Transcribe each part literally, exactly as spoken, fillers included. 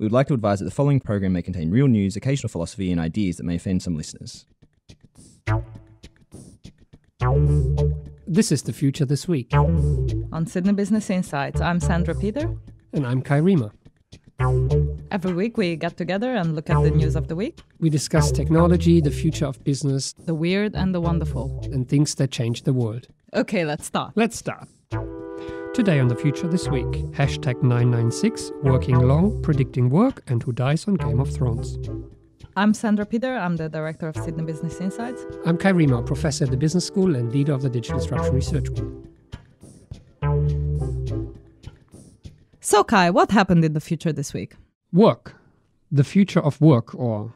We would like to advise that the following program may contain real news, occasional philosophy, and ideas that may offend some listeners. This is The Future This Week. On Sydney Business Insights, I'm Sandra Peter. And I'm Kai Riemer. Every week we get together and look at the news of the week. We discuss technology, the future of business, the weird and the wonderful, and things that change the world. Okay, let's start. Let's start. Today on The Future This Week, hashtag nine nine six, working long, predicting work, and who dies on Game of Thrones. I'm Sandra Peter, I'm the Director of Sydney Business Insights. I'm Kai Riemer, Professor at the Business School and Leader of the Digital Disruption Research Group. So Kai, what happened in The Future This Week? Work. The future of work, or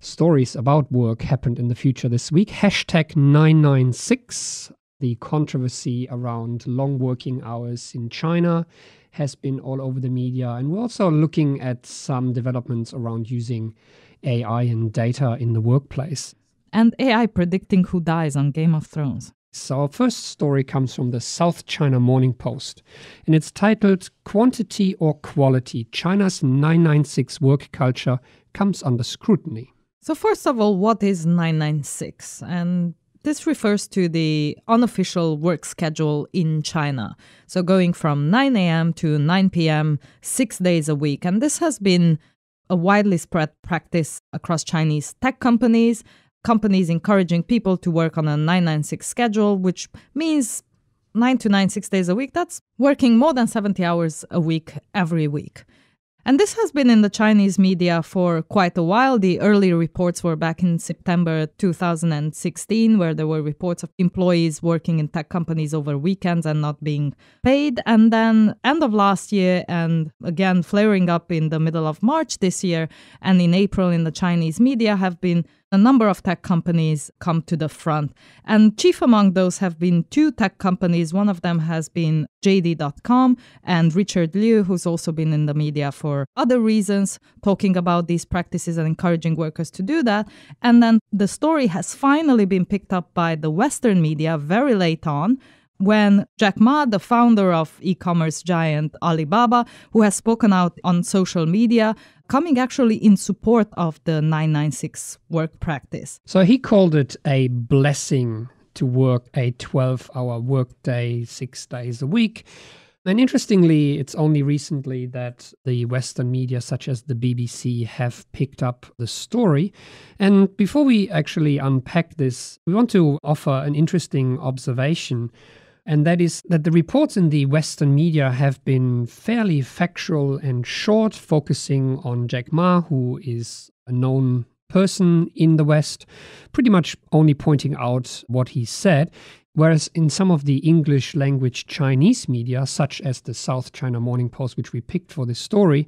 stories about work, happened in The Future This Week. Hashtag nine nine six. The controversy around long working hours in China has been all over the media. And we're also looking at some developments around using A I and data in the workplace. And A I predicting who dies on Game of Thrones. So our first story comes from the South China Morning Post. And it's titled, Quantity or Quality? China's nine nine six Work Culture Comes Under Scrutiny. So first of all, what is nine nine six? And this refers to the unofficial work schedule in China. So going from nine a.m. to nine p.m., six days a week. And this has been a widely spread practice across Chinese tech companies, companies encouraging people to work on a nine nine six schedule, which means nine to nine, six days a week. That's working more than seventy hours a week every week. And this has been in the Chinese media for quite a while. The early reports were back in September two thousand sixteen, where there were reports of employees working in tech companies over weekends and not being paid. And then end of last year, and again flaring up in the middle of March this year, and in April in the Chinese media have been a number of tech companies come to the front. And chief among those have been two tech companies. One of them has been J D dot com and Richard Liu, who's also been in the media for other reasons, talking about these practices and encouraging workers to do that. And then the story has finally been picked up by the Western media very late on, when Jack Ma, the founder of e-commerce giant Alibaba, who has spoken out on social media, coming actually in support of the nine nine six work practice. So he called it a blessing to work a twelve-hour workday, six days a week. And interestingly, it's only recently that the Western media, such as the B B C, have picked up the story. And before we actually unpack this, we want to offer an interesting observation. And that is that the reports in the Western media have been fairly factual and short, focusing on Jack Ma, who is a known person in the West, pretty much only pointing out what he said. Whereas in some of the English language Chinese media, such as the South China Morning Post, which we picked for this story,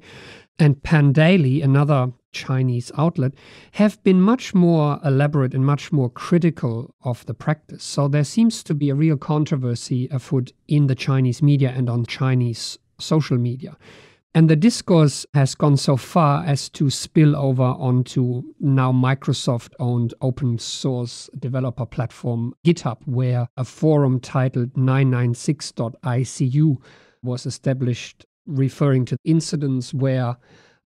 and Pandaily, another Chinese outlet, have been much more elaborate and much more critical of the practice. So there seems to be a real controversy afoot in the Chinese media and on Chinese social media. And the discourse has gone so far as to spill over onto now Microsoft-owned open source developer platform GitHub, where a forum titled nine nine six dot I C U was established, referring to incidents where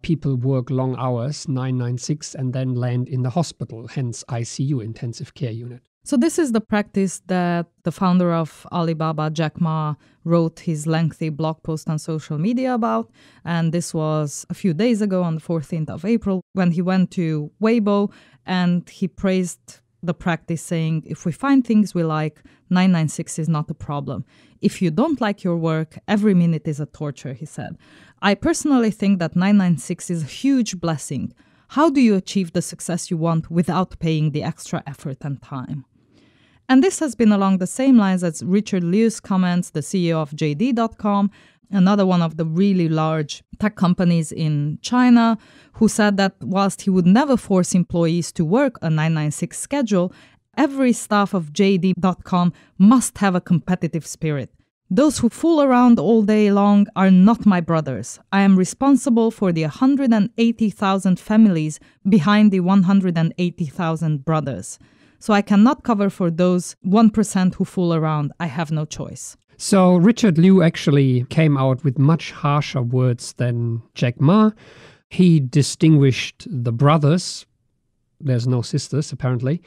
people work long hours, nine nine six, and then land in the hospital, hence I C U, intensive care unit. So this is the practice that the founder of Alibaba, Jack Ma, wrote his lengthy blog post on social media about. And this was a few days ago on the fourteenth of April, when he went to Weibo and he praised the practice, saying, if we find things we like, nine nine six is not a problem. If you don't like your work, every minute is a torture, he said. I personally think that nine nine six is a huge blessing. How do you achieve the success you want without paying the extra effort and time? And this has been along the same lines as Richard Liu's comments, the C E O of J D dot com, another one of the really large tech companies in China, who said that whilst he would never force employees to work a nine nine six schedule, every staff of J D dot com must have a competitive spirit. Those who fool around all day long are not my brothers. I am responsible for the one hundred eighty thousand families behind the one hundred eighty thousand brothers. So I cannot cover for those one percent who fool around. I have no choice. So Richard Liu actually came out with much harsher words than Jack Ma. He distinguished the brothers, there's no sisters apparently,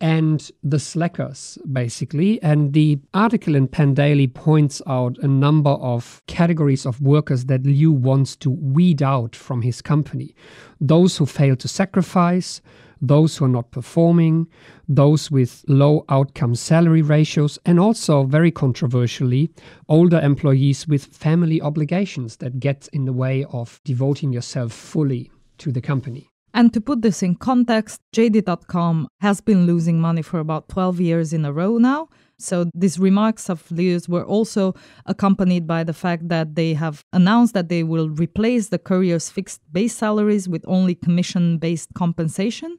and the slackers, basically. And the article in Pandaily points out a number of categories of workers that Liu wants to weed out from his company. Those who fail to sacrifice, those who are not performing, those with low outcome salary ratios, and also, very controversially, older employees with family obligations that get in the way of devoting yourself fully to the company. And to put this in context, J D dot com has been losing money for about twelve years in a row now. So these remarks of Liu's were also accompanied by the fact that they have announced that they will replace the couriers' fixed base salaries with only commission-based compensation.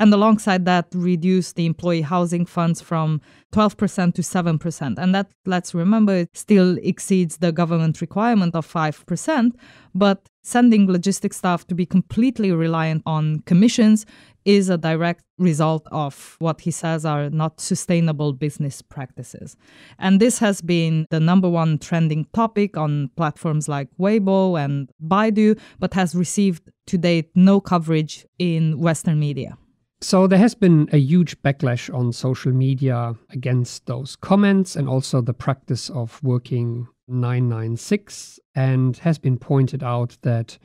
And alongside that, reduce the employee housing funds from twelve percent to seven percent. And that, let's remember, it still exceeds the government requirement of five percent. But sending logistics staff to be completely reliant on commissions is a direct result of what he says are not sustainable business practices. And this has been the number one trending topic on platforms like Weibo and Baidu, but has received to date no coverage in Western media. So there has been a huge backlash on social media against those comments and also the practice of working nine nine six, and has been pointed out that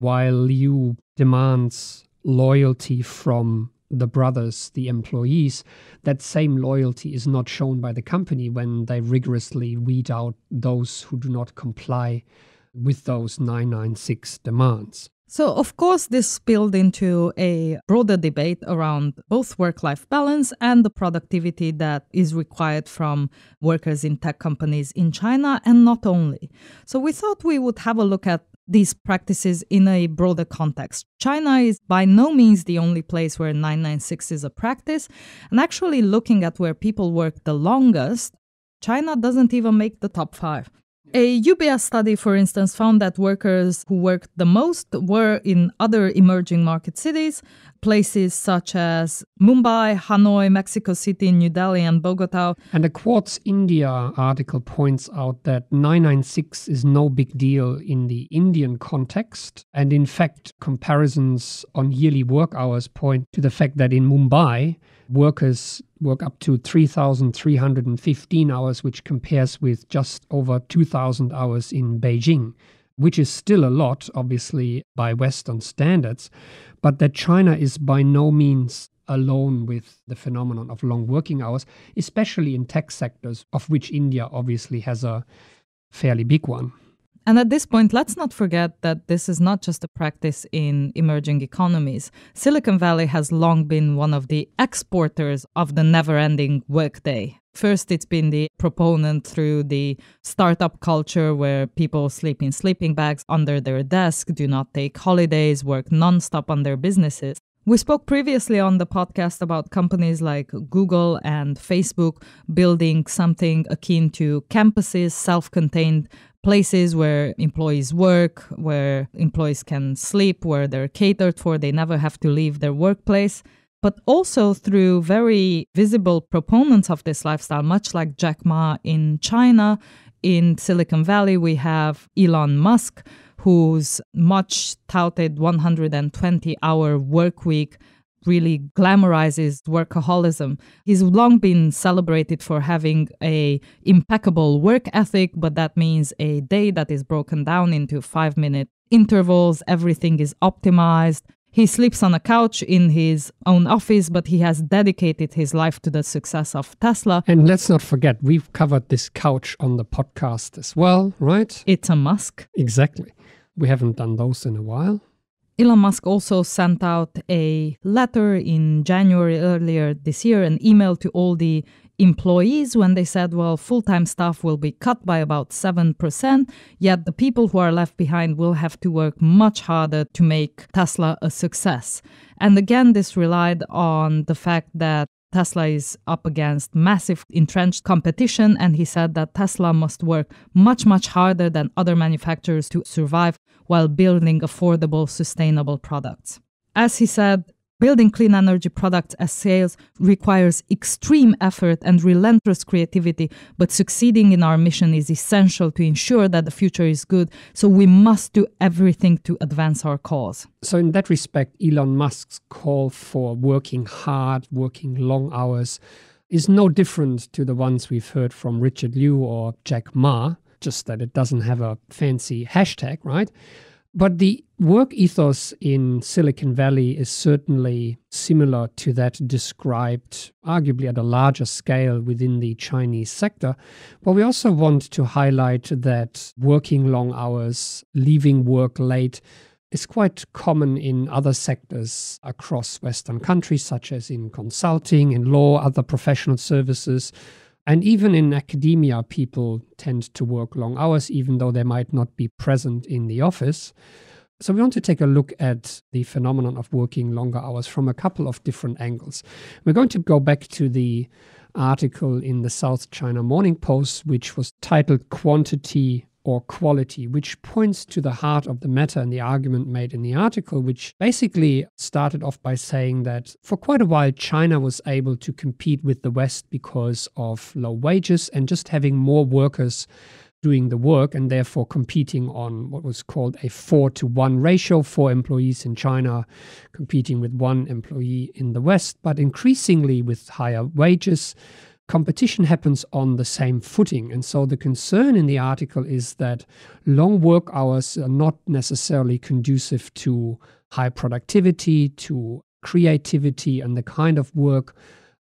while Liu demands loyalty from the brothers, the employees, that same loyalty is not shown by the company when they rigorously weed out those who do not comply with those nine nine six demands. So, of course, this spilled into a broader debate around both work-life balance and the productivity that is required from workers in tech companies in China, and not only. So we thought we would have a look at these practices in a broader context. China is by no means the only place where nine nine six is a practice, and actually looking at where people work the longest, China doesn't even make the top five. A U B S study, for instance, found that workers who worked the most were in other emerging market cities, places such as Mumbai, Hanoi, Mexico City, New Delhi, and Bogota. And the Quartz India article points out that nine nine six is no big deal in the Indian context. And in fact, comparisons on yearly work hours point to the fact that in Mumbai, workers work up to three thousand three hundred fifteen hours, which compares with just over two thousand hours in Beijing, which is still a lot, obviously, by Western standards, but that China is by no means alone with the phenomenon of long working hours, especially in tech sectors, of which India obviously has a fairly big one. And at this point, let's not forget that this is not just a practice in emerging economies. Silicon Valley has long been one of the exporters of the never-ending workday. First, it's been the proponent through the startup culture where people sleep in sleeping bags under their desk, do not take holidays, work nonstop on their businesses. We spoke previously on the podcast about companies like Google and Facebook building something akin to campuses, self-contained places where employees work, where employees can sleep, where they're catered for, they never have to leave their workplace. But also through very visible proponents of this lifestyle, much like Jack Ma in China, in Silicon Valley, we have Elon Musk, whose much touted one hundred twenty hour work week really glamorizes workaholism. He's long been celebrated for having an impeccable work ethic, but that means a day that is broken down into five-minute intervals. Everything is optimized. He sleeps on a couch in his own office, but he has dedicated his life to the success of Tesla. And let's not forget, we've covered this couch on the podcast as well, right? It's a Musk. Exactly. We haven't done those in a while. Elon Musk also sent out a letter in January earlier this year, an email to all the employees when they said, well, full-time staff will be cut by about seven percent, yet the people who are left behind will have to work much harder to make Tesla a success. And again, this relied on the fact that Tesla is up against massive entrenched competition, and he said that Tesla must work much, much harder than other manufacturers to survive while building affordable, sustainable products. As he said, Building clean energy products as sales requires extreme effort and relentless creativity, but succeeding in our mission is essential to ensure that the future is good, so we must do everything to advance our cause. So in that respect, Elon Musk's call for working hard, working long hours, is no different to the ones we've heard from Richard Liu or Jack Ma, just that it doesn't have a fancy hashtag, right? But the work ethos in Silicon Valley is certainly similar to that described arguably at a larger scale within the Chinese sector. But we also want to highlight that working long hours, leaving work late, is quite common in other sectors across Western countries, such as in consulting, in law, other professional services. And even in academia, people tend to work long hours, even though they might not be present in the office. So we want to take a look at the phenomenon of working longer hours from a couple of different angles. We're going to go back to the article in the South China Morning Post, which was titled Quantity or Quality, which points to the heart of the matter and the argument made in the article, which basically started off by saying that for quite a while, China was able to compete with the West because of low wages and just having more workers doing the work and therefore competing on what was called a four to one ratio, four employees in China competing with one employee in the West. But increasingly with higher wages, competition happens on the same footing. And so the concern in the article is that long work hours are not necessarily conducive to high productivity, to creativity, and the kind of work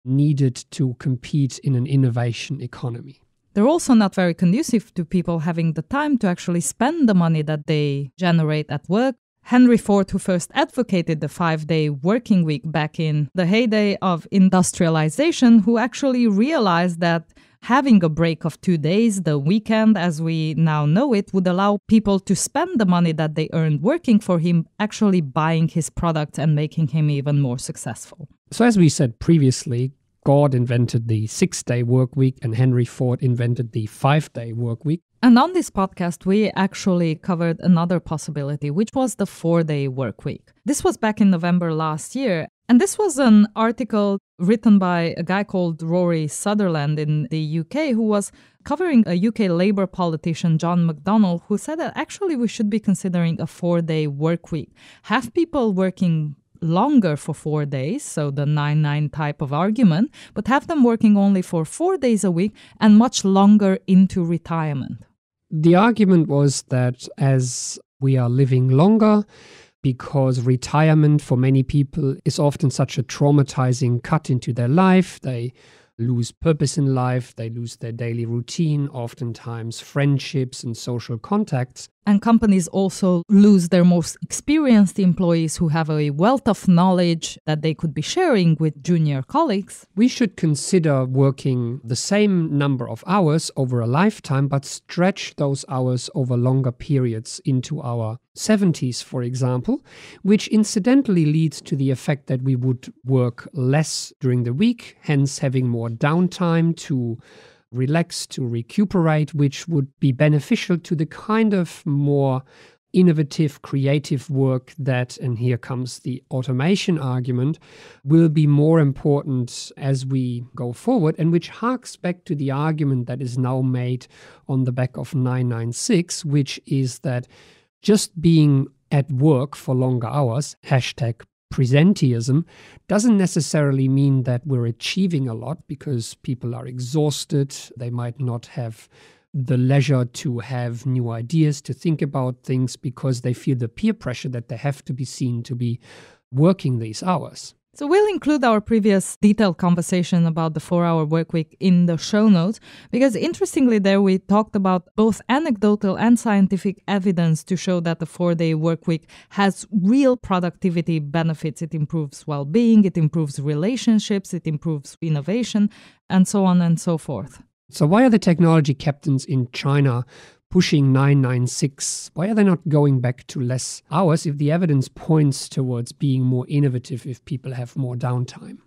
needed to compete in an innovation economy. They're also not very conducive to people having the time to actually spend the money that they generate at work. Henry Ford, who first advocated the five-day working week back in the heyday of industrialization, who actually realized that having a break of two days, the weekend as we now know it, would allow people to spend the money that they earned working for him, actually buying his products and making him even more successful. So as we said previously, Ford invented the six-day work week and Henry Ford invented the five-day work week. And on this podcast, we actually covered another possibility, which was the four-day work week. This was back in November last year. And this was an article written by a guy called Rory Sutherland in the U K, who was covering a U K Labour politician, John McDonnell, who said that actually we should be considering a four-day work week. Have people working longer for four days, so the nine nine type of argument, but have them working only for four days a week and much longer into retirement. The argument was that as we are living longer, because retirement for many people is often such a traumatizing cut into their life, they lose purpose in life, they lose their daily routine, oftentimes friendships and social contacts. And companies also lose their most experienced employees who have a wealth of knowledge that they could be sharing with junior colleagues. We should consider working the same number of hours over a lifetime, but stretch those hours over longer periods into our seventies, for example, which incidentally leads to the effect that we would work less during the week, hence having more downtime to relax, to recuperate, which would be beneficial to the kind of more innovative, creative work that, and here comes the automation argument, will be more important as we go forward, and which harks back to the argument that is now made on the back of nine nine six, which is that just being at work for longer hours, hashtag presenteeism, doesn't necessarily mean that we're achieving a lot because people are exhausted. They might not have the leisure to have new ideas, to think about things because they feel the peer pressure that they have to be seen to be working these hours. So we'll include our previous detailed conversation about the four-hour workweek in the show notes, because interestingly there we talked about both anecdotal and scientific evidence to show that the four-day workweek has real productivity benefits. It improves well-being, it improves relationships, it improves innovation, and so on and so forth. So why are the technology captains in China pushing nine nine six? Why are they not going back to less hours if the evidence points towards being more innovative if people have more downtime?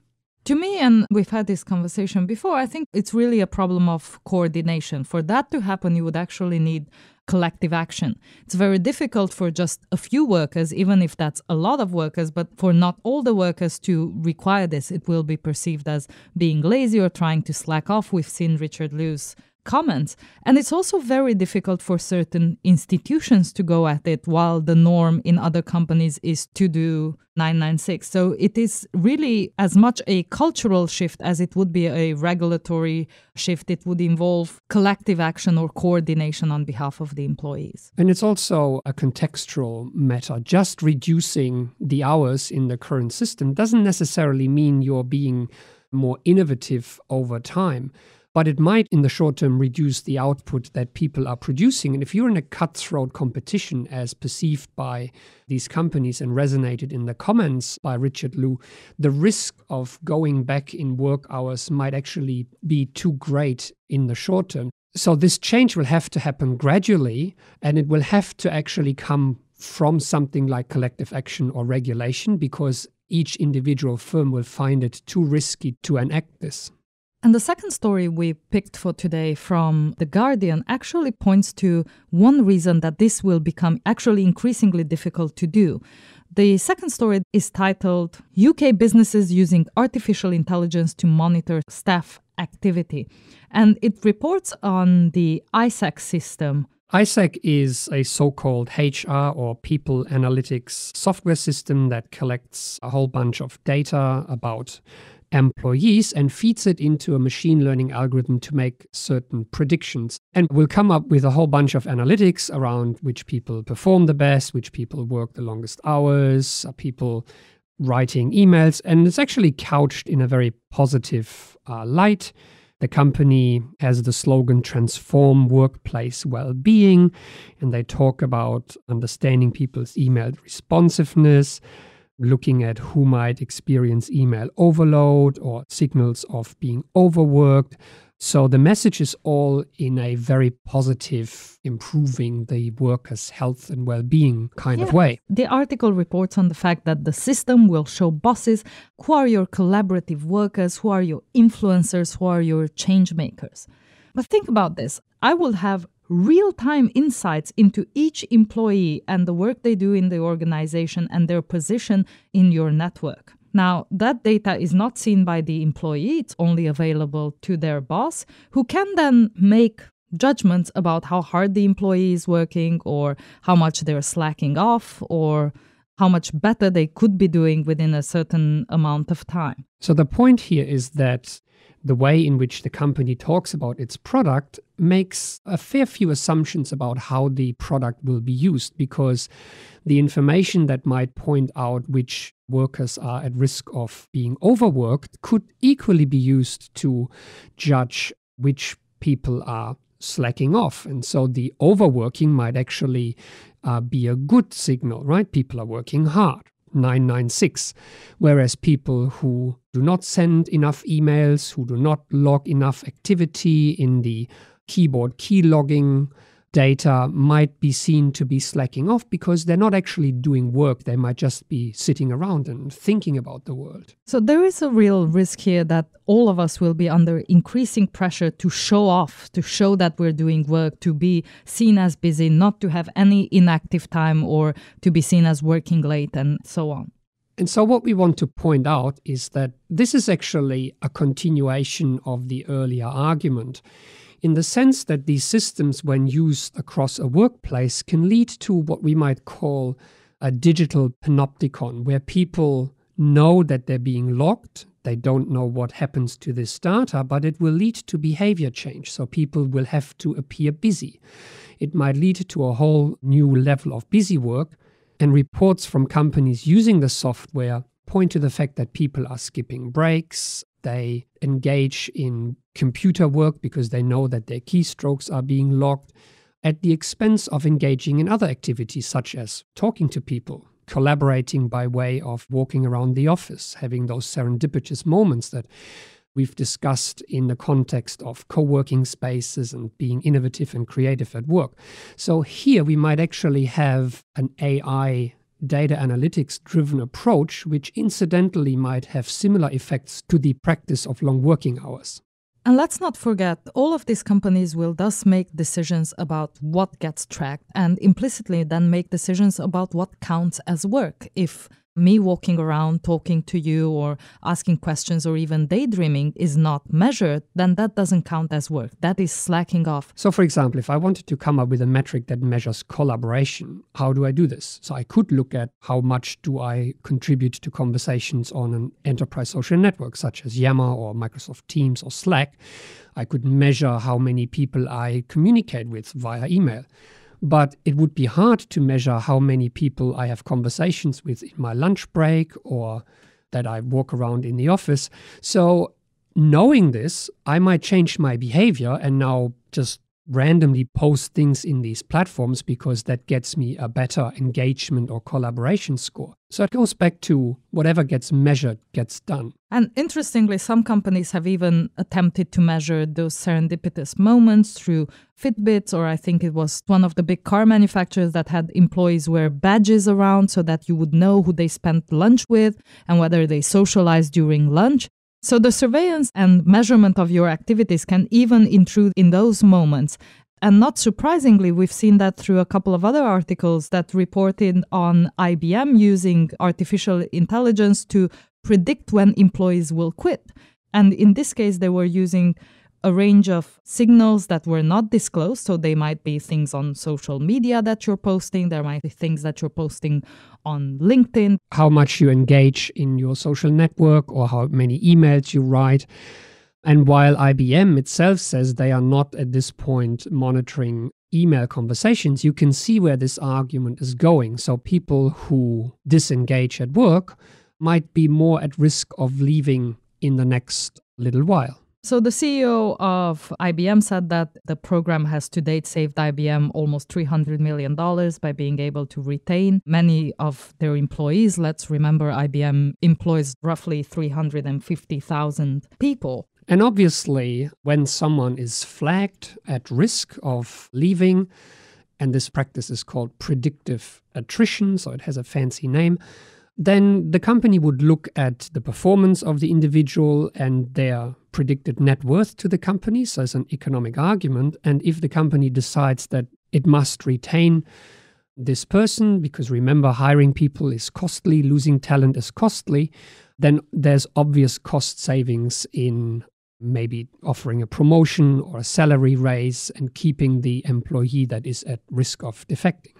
To me, and we've had this conversation before, I think it's really a problem of coordination. For that to happen, you would actually need collective action. It's very difficult for just a few workers, even if that's a lot of workers, but for not all the workers to require this. It will be perceived as being lazy or trying to slack off. We've seen Richard Liu's comments. And it's also very difficult for certain institutions to go at it, while the norm in other companies is to do nine nine six. So it is really as much a cultural shift as it would be a regulatory shift. It would involve collective action or coordination on behalf of the employees. And it's also a contextual matter. Just reducing the hours in the current system doesn't necessarily mean you're being more innovative over time. But it might, in the short term, reduce the output that people are producing. And if you're in a cutthroat competition, as perceived by these companies and resonated in the comments by Richard Liu, the risk of going back in work hours might actually be too great in the short term. So this change will have to happen gradually, and it will have to actually come from something like collective action or regulation, because each individual firm will find it too risky to enact this. And the second story we picked for today from The Guardian actually points to one reason that this will become actually increasingly difficult to do. The second story is titled U K Businesses Using Artificial Intelligence to Monitor Staff Activity. And it reports on the I S A C system. I S A C is a so-called H R or people analytics software system that collects a whole bunch of data about employees and feeds it into a machine learning algorithm to make certain predictions. And we'll come up with a whole bunch of analytics around which people perform the best, which people work the longest hours, are people writing emails. And it's actually couched in a very positive uh, light. The company has the slogan, transform workplace well-being. And they talk about understanding people's email responsiveness, looking at who might experience email overload or signals of being overworked. So the message is all in a very positive, improving the workers' health and well-being kind yeah. of way. The article reports on the fact that the system will show bosses who are your collaborative workers, who are your influencers, who are your change makers. But think about this. I will have real-time insights into each employee and the work they do in the organization and their position in your network. Now, that data is not seen by the employee. It's only available to their boss, who can then make judgments about how hard the employee is working or how much they're slacking off or how much better they could be doing within a certain amount of time. So the point here is that the way in which the company talks about its product makes a fair few assumptions about how the product will be used, because the information that might point out which workers are at risk of being overworked could equally be used to judge which people are slacking off. And so the overworking might actually uh, be a good signal, right? People are working hard. nine nine six, whereas people who do not send enough emails, who do not log enough activity in the keyboard key logging data might be seen to be slacking off because they're not actually doing work. They might just be sitting around and thinking about the world. So there is a real risk here that all of us will be under increasing pressure to show off, to show that we're doing work, to be seen as busy, not to have any inactive time or to be seen as working late and so on. And so what we want to point out is that this is actually a continuation of the earlier argument, in the sense that these systems, when used across a workplace, can lead to what we might call a digital panopticon, where people know that they're being logged. They don't know what happens to this data, but it will lead to behavior change. So people will have to appear busy. It might lead to a whole new level of busy work. And reports from companies using the software point to the fact that people are skipping breaks. They engage in computer work because they know that their keystrokes are being logged at the expense of engaging in other activities, such as talking to people, collaborating by way of walking around the office, having those serendipitous moments that we've discussed in the context of co-working spaces and being innovative and creative at work. So here we might actually have an A I data analytics-driven approach, which incidentally might have similar effects to the practice of long working hours. And let's not forget, all of these companies will thus make decisions about what gets tracked and implicitly then make decisions about what counts as work. If me walking around, talking to you or asking questions or even daydreaming is not measured, then that doesn't count as work. That is slacking off. So for example, if I wanted to come up with a metric that measures collaboration, how do I do this? So I could look at how much do I contribute to conversations on an enterprise social network such as Yammer or Microsoft Teams or Slack. I could measure how many people I communicate with via email. But it would be hard to measure how many people I have conversations with in my lunch break or that I walk around in the office. So knowing this, I might change my behavior and now just randomly post things in these platforms because that gets me a better engagement or collaboration score. So it goes back to whatever gets measured gets done. And interestingly, some companies have even attempted to measure those serendipitous moments through Fitbits, or I think it was one of the big car manufacturers that had employees wear badges around so that you would know who they spent lunch with and whether they socialized during lunch. So the surveillance and measurement of your activities can even intrude in those moments. And not surprisingly, we've seen that through a couple of other articles that reported on I B M using artificial intelligence to predict when employees will quit. And in this case, they were using a range of signals that were not disclosed. So they might be things on social media that you're posting. There might be things that you're posting on LinkedIn. How much you engage in your social network or how many emails you write. And while I B M itself says they are not at this point monitoring email conversations, you can see where this argument is going. So people who disengage at work might be more at risk of leaving in the next little while. So the C E O of I B M said that the program has to date saved I B M almost three hundred million dollars by being able to retain many of their employees. Let's remember I B M employs roughly three hundred fifty thousand people. And obviously, when someone is flagged at risk of leaving, and this practice is called predictive attrition, so it has a fancy name, then the company would look at the performance of the individual and their predicted net worth to the company, so as an economic argument. And if the company decides that it must retain this person, because remember, hiring people is costly, losing talent is costly, then there's obvious cost savings in maybe offering a promotion or a salary raise and keeping the employee that is at risk of defecting.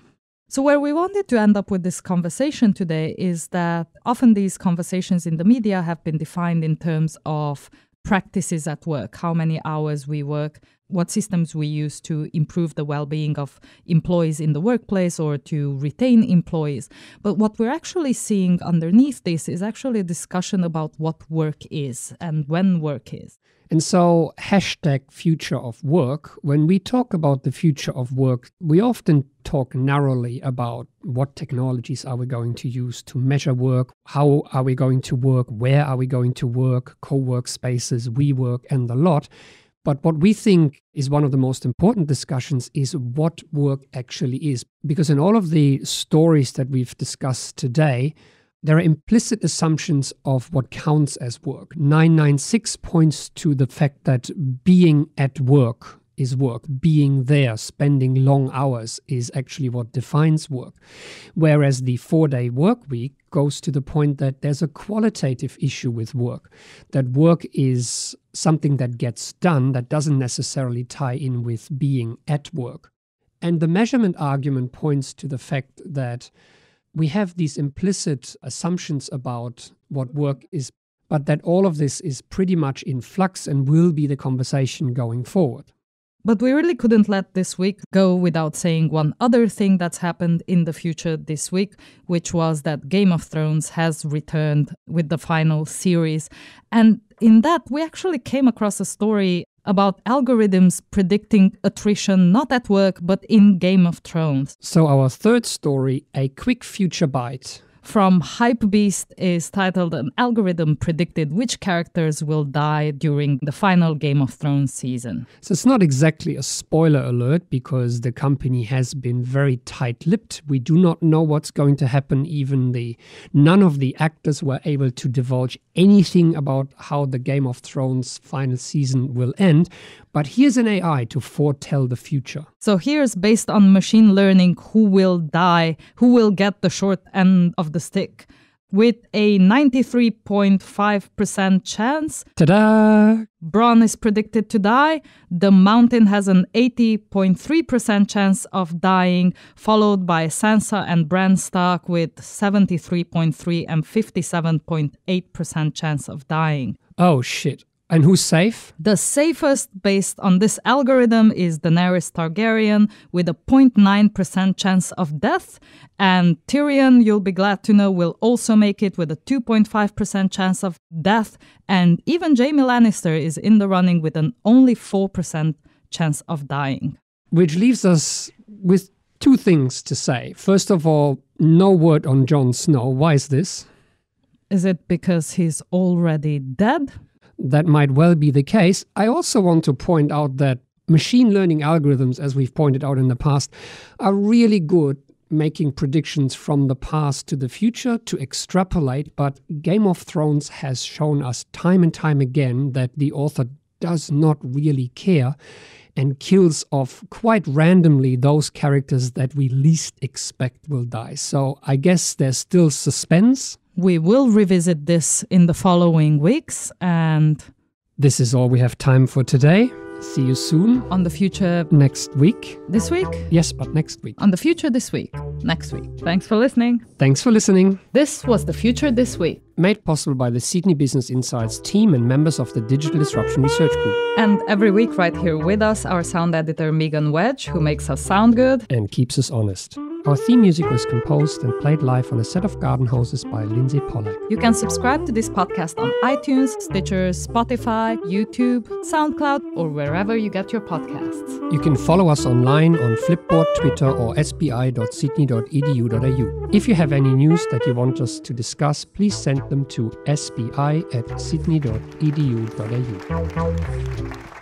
So where we wanted to end up with this conversation today is that often these conversations in the media have been defined in terms of practices at work, how many hours we work, what systems we use to improve the well-being of employees in the workplace or to retain employees. But what we're actually seeing underneath this is actually a discussion about what work is and when work is. And so hashtag future of work, when we talk about the future of work, we often talk narrowly about what technologies are we going to use to measure work, how are we going to work, where are we going to work, co-work spaces, WeWork and the lot. But what we think is one of the most important discussions is what work actually is. Because in all of the stories that we've discussed today, there are implicit assumptions of what counts as work. nine ninety-six points to the fact that being at work is work. Being there, spending long hours is actually what defines work. Whereas the four-day work week goes to the point that there's a qualitative issue with work, that work is something that gets done that doesn't necessarily tie in with being at work. And the measurement argument points to the fact that we have these implicit assumptions about what work is, but that all of this is pretty much in flux and will be the conversation going forward. But we really couldn't let this week go without saying one other thing that's happened in the future this week, which was that Game of Thrones has returned with the final series. And in that, we actually came across a story about algorithms predicting attrition, not at work, but in Game of Thrones. So our third story, a quick future bite. from Hypebeast is titled, "An Algorithm Predicted Which Characters Will Die During the Final Game of Thrones Season." So it's not exactly a spoiler alert because the company has been very tight-lipped. We do not know what's going to happen. Even the none of the actors were able to divulge anything about how the Game of Thrones final season will end. But here's an A I to foretell the future. So here's based on machine learning who will die, who will get the short end of the stick, with a ninety-three point five percent chance. Ta-da! Bronn is predicted to die. The Mountain has an eighty point three percent chance of dying, followed by Sansa and Bran Stark with seventy-three point three and fifty-seven point eight percent chance of dying. Oh shit. And who's safe? The safest based on this algorithm is Daenerys Targaryen with a zero point nine percent chance of death. And Tyrion, you'll be glad to know, will also make it with a two point five percent chance of death. And even Jaime Lannister is in the running with an only four percent chance of dying. Which leaves us with two things to say. First of all, no word on Jon Snow. Why is this? Is it because he's already dead? That might well be the case. I also want to point out that machine learning algorithms, as we've pointed out in the past, are really good making predictions from the past to the future to extrapolate. But Game of Thrones has shown us time and time again that the author does not really care and kills off quite randomly those characters that we least expect will die. So I guess there's still suspense. We will revisit this in the following weeks, and this is all we have time for today. See you soon. On the future next week. This week? Yes, but next week. On the future this week. Next week. Thanks for listening. Thanks for listening. This was The Future This Week. Made possible by the Sydney Business Insights team and members of the Digital Disruption Research Group. And every week right here with us, our sound editor Megan Wedge, who makes us sound good. And keeps us honest. Our theme music was composed and played live on a set of garden hoses by Lindsay Pollack. You can subscribe to this podcast on iTunes, Stitcher, Spotify, YouTube, SoundCloud, or wherever you get your podcasts. You can follow us online on Flipboard, Twitter, or s b i dot sydney dot e d u dot a u. If you have any news that you want us to discuss, please send them to s b i at sydney dot e d u dot a u.